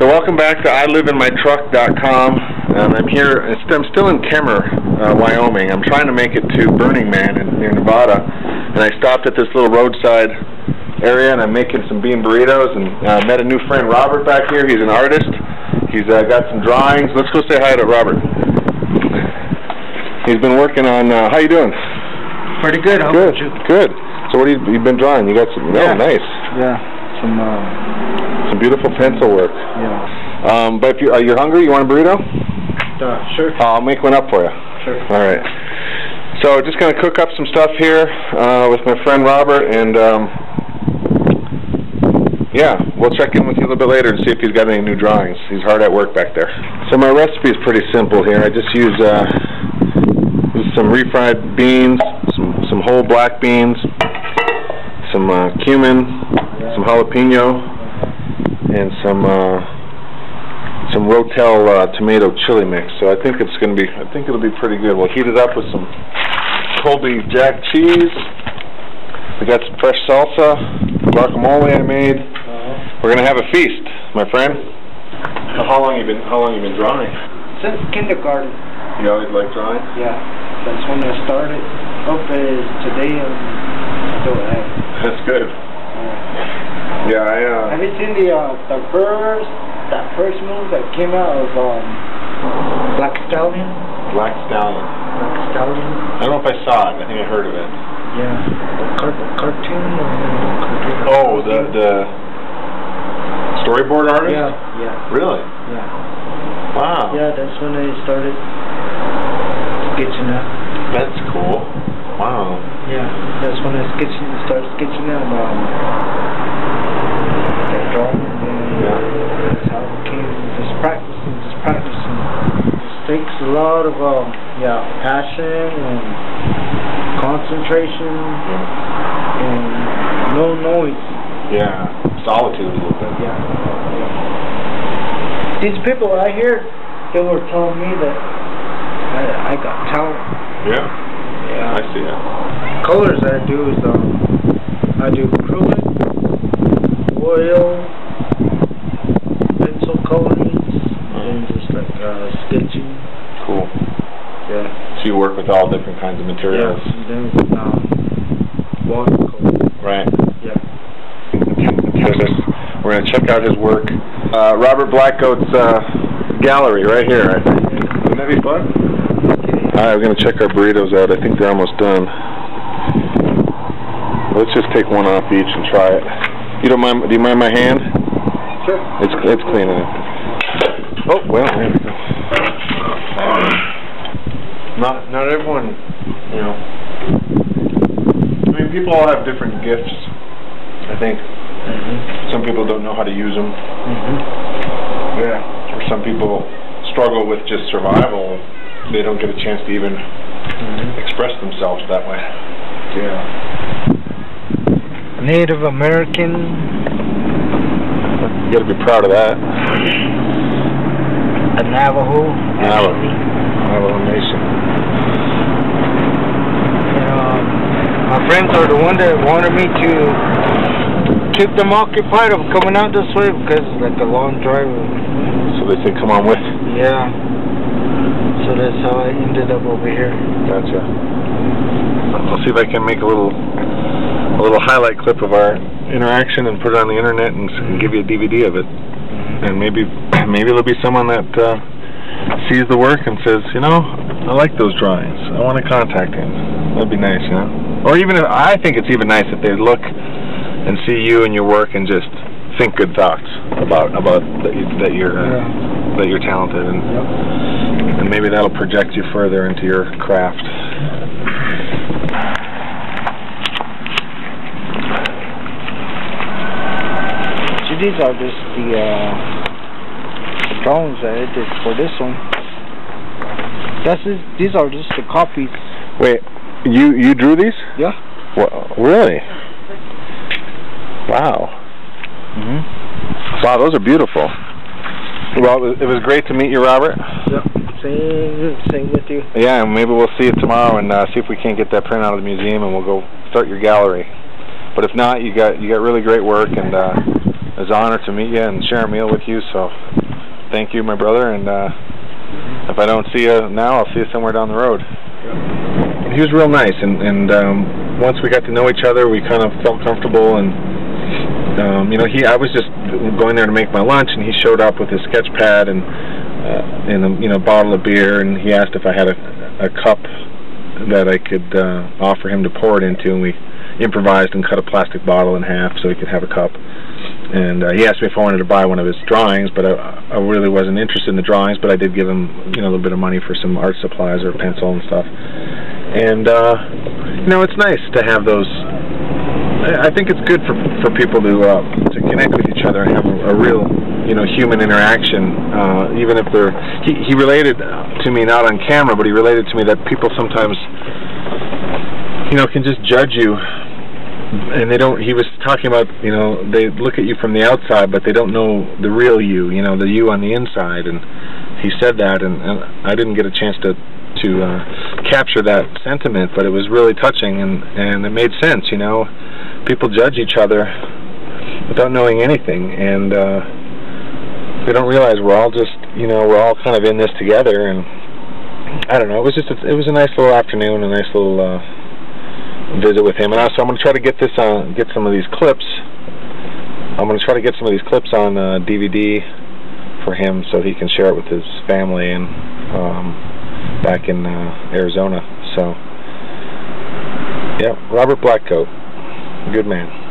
So welcome back to iLiveInMyTruck.com. I'm here, I'm still in Kemmerer, Wyoming. I'm trying to make it to Burning Man near Nevada. And I stopped at this little roadside area and I'm making some bean burritos and met a new friend, Robert, back here. He's an artist. He's got some drawings. Let's go say hi to Robert. He's been working on, how you doing? Pretty good. How about you? Good. So what have you been drawing? You got some, nice. Yeah, some beautiful pencil work. Yeah. But if you, are you hungry? You want a burrito? Sure. I'll make one up for you. Sure. All right. So just going to cook up some stuff here with my friend Robert, and yeah, we'll check in with you a little bit later and see if he's got any new drawings. He's hard at work back there. So my recipe is pretty simple here. I just use some refried beans, some whole black beans, some cumin, some jalapeno, and some Rotel tomato chili mix. So I think it's going to be, I think it'll be pretty good. We'll heat it up with some Colby Jack cheese. We got some fresh salsa, guacamole I made. We're going to have a feast, my friend. How long you been drawing? Since kindergarten. You always like drawing? Yeah, that's when I started. Hope is today I'm still alive. That's good. Yeah, have you seen the first movie that came out of Black Stallion? Black Stallion. Black Stallion. I don't know if I saw it. I think I heard of it. Yeah. Cartoon. Oh, the storyboard artist. Yeah. Yeah. Really? Yeah. Wow. Yeah, that's when I started sketching out. That's cool. Wow. Yeah, that's when I started sketching out. Takes a lot of passion and concentration and no noise. Yeah, solitude a little bit. Yeah. These people out here, they were telling me that I got talent. Yeah. Yeah. I see that. Colors I do is I do acrylic, oil, pencil colorings, and just like stitching. Cool. Yeah. So you work with all different kinds of materials. Yeah. And then with watercolor. Right. Yeah. We're going to check out his work. Robert Blackgoat's gallery right here. Right? Wouldn't that be fun? Okay. All right, we're going to check our burritos out. I think they're almost done. Let's just take one off each and try it. You don't mind? Do you mind my hand? Sure. It's clean enough. Oh, well, there we go. Not everyone, you know. I mean, people all have different gifts, I think. Mm-hmm. Some people don't know how to use them. Mm-hmm. Yeah. Or some people struggle with just survival. They don't get a chance to even express themselves that way. Yeah. Native American. You gotta be proud of that. The Navajo Nation. And, my friends are the one that wanted me to keep them occupied of coming out this way because it's like a long drive. So they said, "Come on with." Yeah. So that's how I ended up over here. Gotcha. I'll see if I can make a little highlight clip of our interaction and put it on the internet and give you a DVD of it. And maybe there'll be someone that sees the work and says, you know, I like those drawings. I want to contact him. That'd be nice, you know. Or even if, I think it's even nice if they look and see you and your work and just think good thoughts about that you're talented, and and maybe that'll project you further into your craft. These are just the drawings that I did for this one. These are just the copies. Wait, you drew these? Yeah. Well, really? Wow. Mm-hmm. Wow, those are beautiful. Well, it was great to meet you, Robert. Yep. Same with you. Yeah, and maybe we'll see it tomorrow and see if we can't get that print out of the museum, and we'll go start your gallery. But if not, you got really great work, and It was an honor to meet you and share a meal with you, so thank you, my brother, and if I don't see you now, I'll see you somewhere down the road. He was real nice, and once we got to know each other, we kind of felt comfortable, and you know, I was just going there to make my lunch, and he showed up with his sketch pad and a, you know, bottle of beer, and he asked if I had a cup that I could offer him to pour it into, and we improvised and cut a plastic bottle in half so he could have a cup. And he asked me if I wanted to buy one of his drawings, but I really wasn't interested in the drawings, but I did give him, you know, a little bit of money for some art supplies or a pencil and stuff. And you know, it's nice to have those. I think it's good for people to connect with each other and have a real, you know, human interaction, even if they're... He related to me, not on camera, but he related to me that people sometimes, you know, can just judge you, and they don't... He was talking about, you know, they look at you from the outside, but they don't know the real you, you know, the you on the inside, and he said that, and I didn't get a chance to capture that sentiment, but it was really touching, and it made sense, you know. People judge each other without knowing anything, and they don't realize we're all just, you know, we're all kind of in this together, and I don't know, it was just, it was a nice little afternoon, a nice little visit with him. And also, I'm going to try to get some of these clips. I'm going to try to get some of these clips on DVD for him so he can share it with his family and back in Arizona. So, yeah, Robert Blackgoat, good man.